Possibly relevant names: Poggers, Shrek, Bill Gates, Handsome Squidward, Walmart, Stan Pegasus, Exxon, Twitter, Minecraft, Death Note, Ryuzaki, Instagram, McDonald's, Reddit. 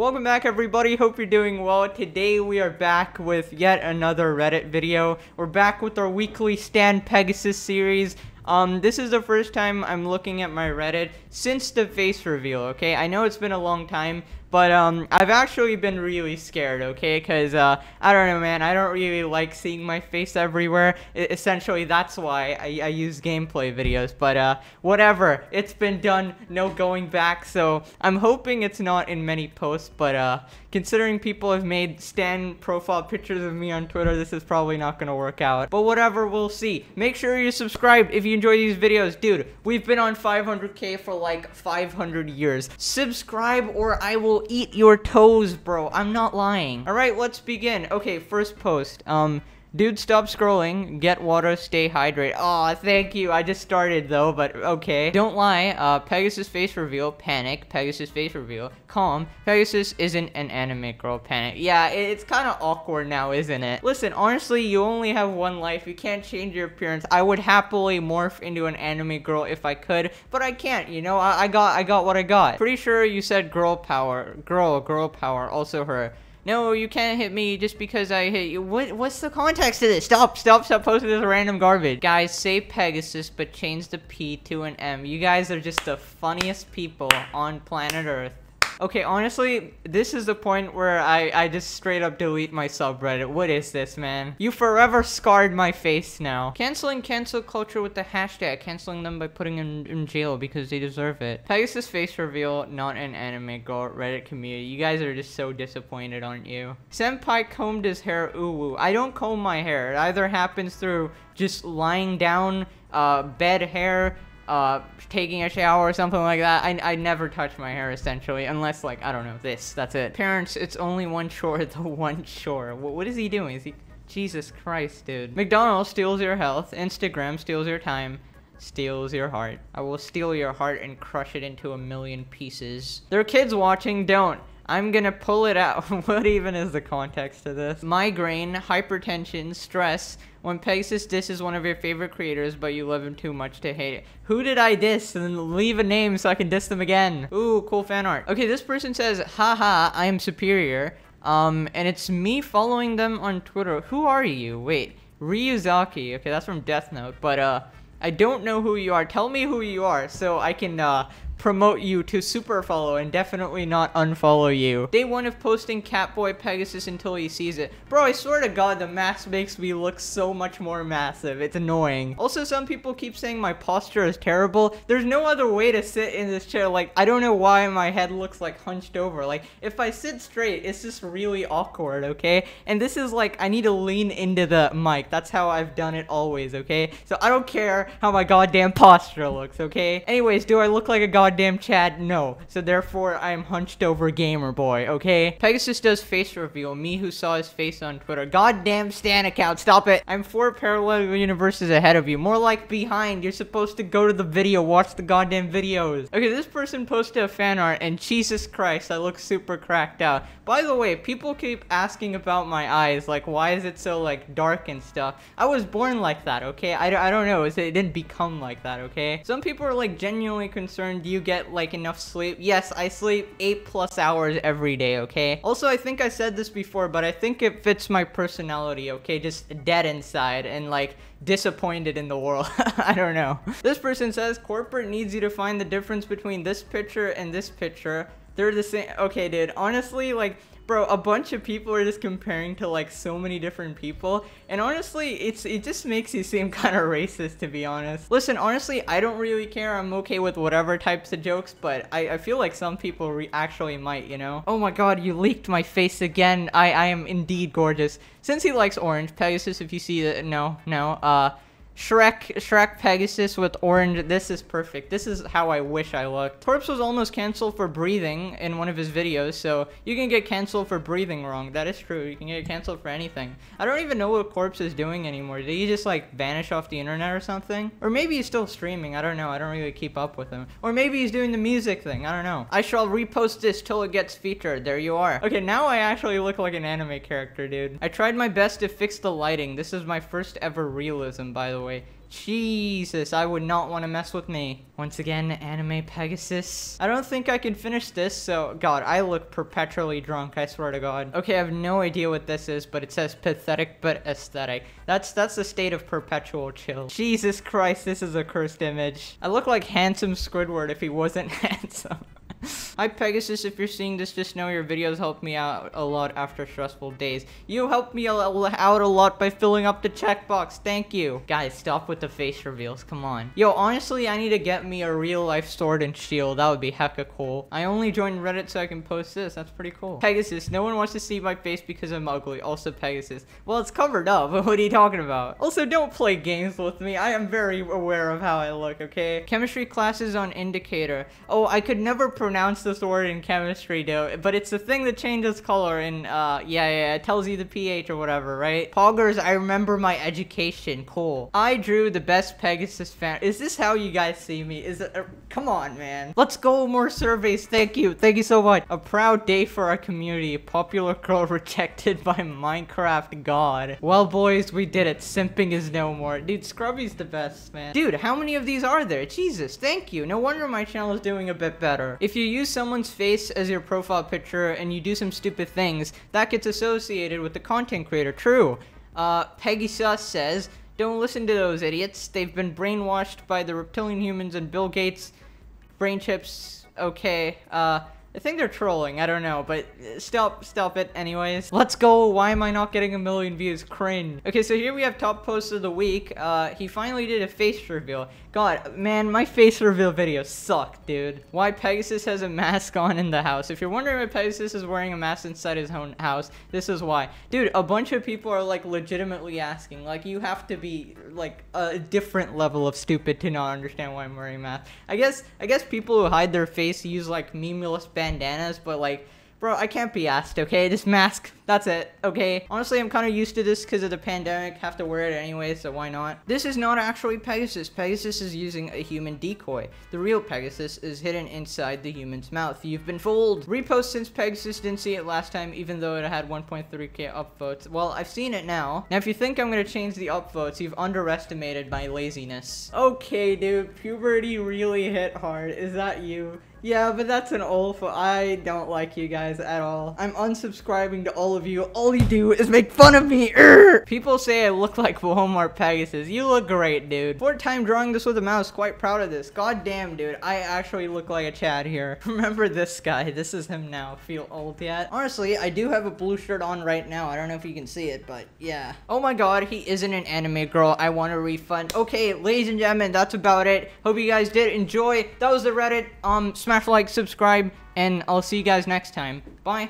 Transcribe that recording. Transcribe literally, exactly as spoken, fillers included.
Welcome back, everybody. Hope you're doing well. Today we are back with yet another Reddit video. We're back with our weekly Stan Pegasus series. Um, this is the first time I'm looking at my Reddit since the face reveal, okay? I know it's been a long time, but, um, I've actually been really scared, okay? Because, uh, I don't know, man, I don't really like seeing my face everywhere. I essentially, that's why I, I use gameplay videos, but, uh, whatever. It's been done, no going back, so I'm hoping it's not in many posts, but, uh, considering people have made Stan profile pictures of me on Twitter, this is probably not gonna work out. But whatever, we'll see. Make sure you're subscribed if you enjoy these videos. Dude, we've been on five hundred K for, like, five hundred years. Subscribe or I will eat your toes, bro. I'm not lying. All right, let's begin. Okay, first post. Um, dude, stop scrolling. Get water, stay hydrated. Aw, thank you. I just started, though, but okay. Don't lie. Uh, Pegasus face reveal. Panic. Pegasus face reveal. Calm. Pegasus isn't an anime girl. Panic. Yeah, it's kind of awkward now, isn't it? Listen, honestly, you only have one life. You can't change your appearance. I would happily morph into an anime girl if I could, but I can't, you know? I, I got I got what I got. Pretty sure you said girl power. Girl, girl power. Also her. No, you can't hit me just because I hit you. What? What's the context of this? Stop, stop, stop posting this random garbage. Guys, say Pegasus, but change the P to an M. You guys are just the funniest people on planet Earth. Okay, honestly, this is the point where I, I just straight up delete my subreddit. What is this, man? You forever scarred my face now. Canceling cancel culture with the hashtag. Canceling them by putting them in jail because they deserve it. Pegasus face reveal, not an anime girl. Reddit community. You guys are just so disappointed, aren't you? Senpai combed his hair. Ooh, woo. I don't comb my hair. It either happens through just lying down, uh, bed hair, Uh, taking a shower or something like that. I, I never touch my hair, essentially, unless, like, I don't know, this. That's it. Parents, it's only one chore, the one chore. What, what is he doing? Is he... Jesus Christ, dude. McDonald's steals your health. Instagram steals your time. Steals your heart. I will steal your heart and crush it into a million pieces. There are kids watching. Don't. I'm gonna pull it out. What even is the context of this? Migraine, hypertension, stress. When Pegasus disses one of your favorite creators, but you love him too much to hate it. Who did I diss? And leave a name so I can diss them again. Ooh, cool fan art. Okay, this person says, haha, I am superior. Um, and it's me following them on Twitter. Who are you? Wait, Ryuzaki. Okay, that's from Death Note, but uh, I don't know who you are. Tell me who you are so I can, uh, promote you to super follow and definitely not unfollow you. Day one of posting Catboy Pegasus until he sees it. Bro, I swear to God, the mask makes me look so much more massive. It's annoying. Also, some people keep saying my posture is terrible. There's no other way to sit in this chair. Like, I don't know why my head looks like hunched over. Like, if I sit straight, it's just really awkward, okay? And this is like, I need to lean into the mic. That's how I've done it always, okay? So I don't care how my goddamn posture looks, okay? Anyways, do I look like a goddamn Goddamn Chad, no. So therefore, I am hunched over gamer boy, okay? Pegasus does face reveal. Me who saw his face on Twitter. Goddamn Stan account, stop it. I'm four parallel universes ahead of you. More like behind. You're supposed to go to the video, watch the goddamn videos. Okay, this person posted a fan art and Jesus Christ, I look super cracked out. By the way, people keep asking about my eyes. Like, why is it so, like, dark and stuff? I was born like that, okay? I, I don't know. It didn't become like that, okay? Some people are, like, genuinely concerned. You get like enough sleep? Yes, I sleep eight plus hours every day, okay? Also, I think I said this before, but I think it fits my personality, okay? Just dead inside and like disappointed in the world. I don't know. This person says corporate needs you to find the difference between this picture and this picture. They're the same. Okay, dude, honestly, like, bro, a bunch of people are just comparing to, like, so many different people. And honestly, it's it just makes you seem kind of racist, to be honest. Listen, honestly, I don't really care. I'm okay with whatever types of jokes, but I, I feel like some people re actually might, you know? Oh my god, you leaked my face again. I, I am indeed gorgeous. Since he likes orange, Pegasus, if you see that, no, no, uh... Shrek, Shrek Pegasus with orange. This is perfect. This is how I wish I looked. Torps was almost canceled for breathing in one of his videos, so you can get canceled for breathing wrong. That is true. You can get canceled for anything. I don't even know what Corpse is doing anymore. Did he just, like, vanish off the internet or something? Or maybe he's still streaming. I don't know. I don't really keep up with him. Or maybe he's doing the music thing. I don't know. I shall repost this till it gets featured. There you are. Okay, now I actually look like an anime character, dude. I tried my best to fix the lighting. This is my first ever realism, by the way. Jesus, I would not want to mess with me. Once again, Anime Pegasus. I don't think I can finish this, so... God, I look perpetually drunk, I swear to God. Okay, I have no idea what this is, but it says pathetic but aesthetic. That's that's the state of perpetual chill. Jesus Christ, this is a cursed image. I look like Handsome Squidward if he wasn't handsome. Hi Pegasus, if you're seeing this, just know your videos help me out a lot after stressful days. You helped me out a lot by filling up the checkbox, thank you. Guys, stop with the face reveals, come on. Yo, honestly, I need to get me a real life sword and shield, that would be hecka cool. I only joined Reddit so I can post this, that's pretty cool. Pegasus, no one wants to see my face because I'm ugly, also Pegasus. Well, it's covered up, what are you talking about? Also, don't play games with me, I am very aware of how I look, okay? Chemistry classes on indicator. Oh, I could never pronounce the this word in chemistry, though, but it's the thing that changes color and uh yeah yeah it tells you the pH or whatever, right? Poggers, I remember my education. Cool. I drew the best Pegasus fan. Is this how you guys see me? Is it uh, come on, man, let's go more surveys. Thank you, thank you so much. A proud day for our community. Popular girl rejected by Minecraft god. Well boys, we did it. Simping is no more. Dude, Scrubby's the best, man. Dude, how many of these are there? Jesus, thank you. No wonder my channel is doing a bit better. If you use someone's face as your profile picture and you do some stupid things, that gets associated with the content creator. True. Uh, Pegasus says, don't listen to those idiots. They've been brainwashed by the reptilian humans and Bill Gates. Brain chips. Okay. Uh, I think they're trolling. I don't know, but stop, stop it anyways. Let's go. Why am I not getting a million views? Cringe. Okay, so here we have top posts of the week. Uh, he finally did a face reveal. God, man, my face reveal video sucked, dude. Why Pegasus has a mask on in the house. If you're wondering why Pegasus is wearing a mask inside his own house, this is why. Dude, a bunch of people are like legitimately asking. Like, you have to be like a different level of stupid to not understand why I'm wearing a mask. I guess, I guess people who hide their face use like memeless bandanas, but like, bro, I can't be asked, okay? This mask, that's it, okay? Honestly, I'm kind of used to this because of the pandemic. Have to wear it anyway, so why not? This is not actually Pegasus. Pegasus is using a human decoy. The real Pegasus is hidden inside the human's mouth. You've been fooled. Repost since Pegasus didn't see it last time, even though it had one point three K upvotes. Well, I've seen it now. Now, if you think I'm going to change the upvotes, you've underestimated my laziness. Okay, dude, puberty really hit hard. Is that you? Yeah, but that's an old. I don't like you guys at all. I'm unsubscribing to all of you. All you do is make fun of me. Urgh! People say I look like Walmart Pegasus. You look great, dude. Fourth time drawing this with a mouse. Quite proud of this. God damn, dude. I actually look like a Chad here. Remember this guy. This is him now. Feel old yet? Honestly, I do have a blue shirt on right now. I don't know if you can see it, but yeah. Oh my god, he isn't an anime girl. I want a refund. Okay, ladies and gentlemen, that's about it. Hope you guys did enjoy. That was the Reddit. Um. Smash like, subscribe, and I'll see you guys next time. Bye.